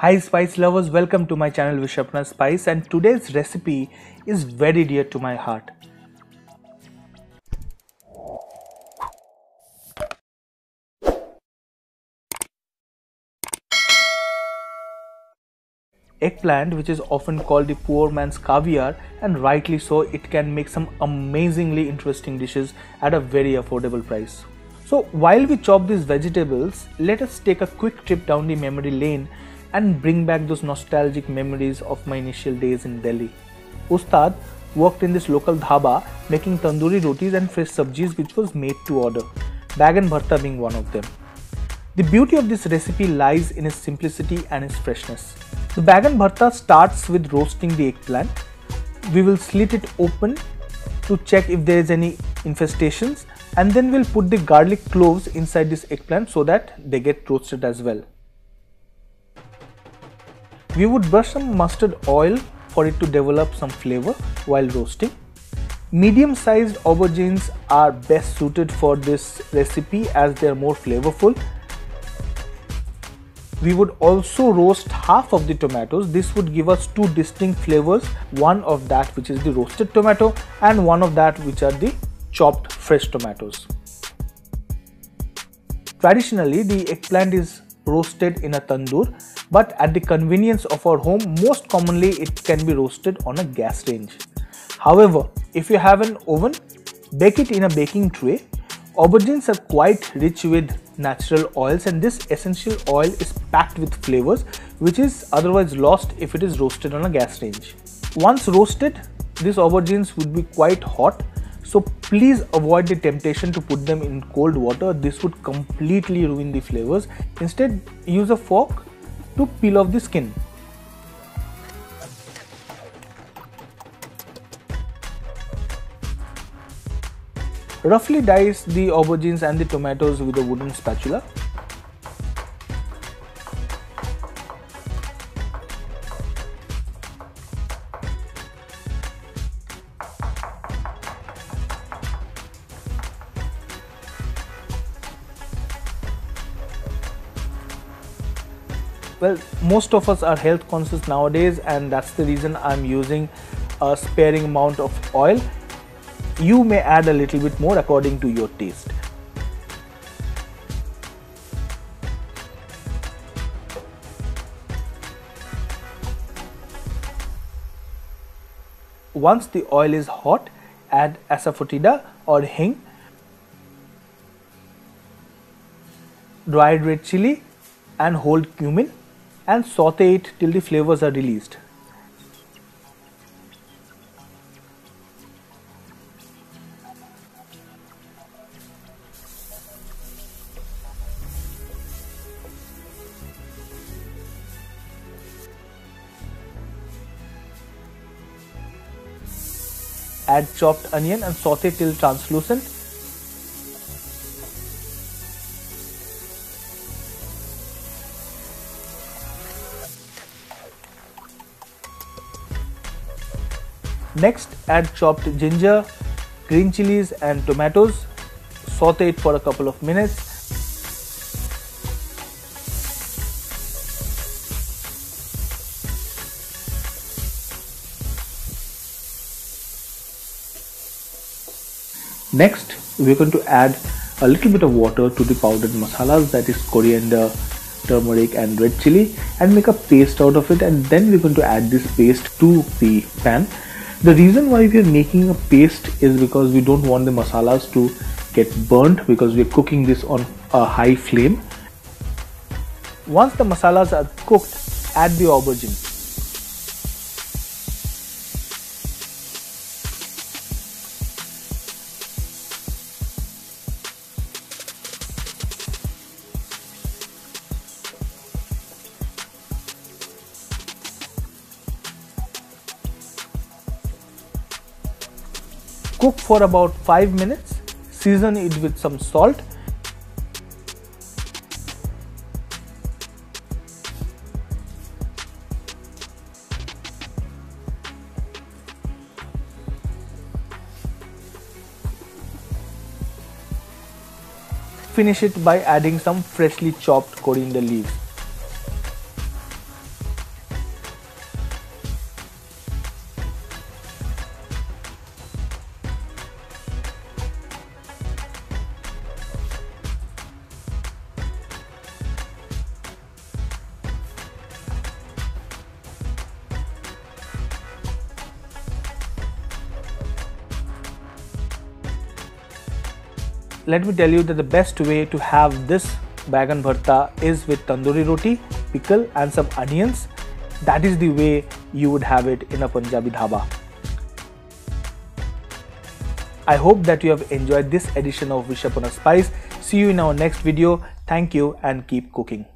Hi spice lovers, welcome to my channel Wish Upon a Spice, and today's recipe is very dear to my heart. Eggplant, which is often called the poor man's caviar, and rightly so, it can make some amazingly interesting dishes at a very affordable price. So while we chop these vegetables, let us take a quick trip down the memory lane and bring back those nostalgic memories of my initial days in Delhi. Ustad worked in this local dhaba making tandoori rotis and fresh sabjis, which was made to order, Baingan ka Bharta being one of them. The beauty of this recipe lies in its simplicity and its freshness. The Baingan ka Bharta starts with roasting the eggplant. We will slit it open to check if there is any infestations, and then we'll put the garlic cloves inside this eggplant so that they get roasted as well. We would brush some mustard oil for it to develop some flavor while roasting. Medium-sized aubergines are best suited for this recipe as they are more flavorful. We would also roast half of the tomatoes. This would give us two distinct flavors, one of that which is the roasted tomato and one of that which are the chopped fresh tomatoes. Traditionally, the eggplant is roasted in a tandoor, but at the convenience of our home, most commonly it can be roasted on a gas range. However, if you have an oven, bake it in a baking tray. Aubergines are quite rich with natural oils, and this essential oil is packed with flavors, which is otherwise lost if it is roasted on a gas range. Once roasted, these aubergines would be quite hot, so please avoid the temptation to put them in cold water. This would completely ruin the flavors. Instead, use a fork to peel off the skin. Roughly dice the aubergines and the tomatoes with a wooden spatula. Well, most of us are health conscious nowadays, and that's the reason I'm using a sparing amount of oil. You may add a little bit more according to your taste. Once the oil is hot, add asafoetida or hing, dried red chili and whole cumin, and saute it till the flavors are released. Add chopped onion and saute till translucent. Next, add chopped ginger, green chilies and tomatoes. Saute it for a couple of minutes. Next, we are going to add a little bit of water to the powdered masalas, that is coriander, turmeric and red chili, and make a paste out of it, and then we are going to add this paste to the pan. The reason why we are making a paste is because we don't want the masalas to get burnt because we are cooking this on a high flame. Once the masalas are cooked, add the aubergine. Cook for about 5 minutes, season it with some salt. Finish it by adding some freshly chopped coriander leaves. let me tell you that the best way to have this Baingan Bharta is with tandoori roti, pickle and some onions. That is the way you would have it in a Punjabi dhaba. I hope that you have enjoyed this edition of Wish Upon a Spice. See you in our next video. Thank you and keep cooking.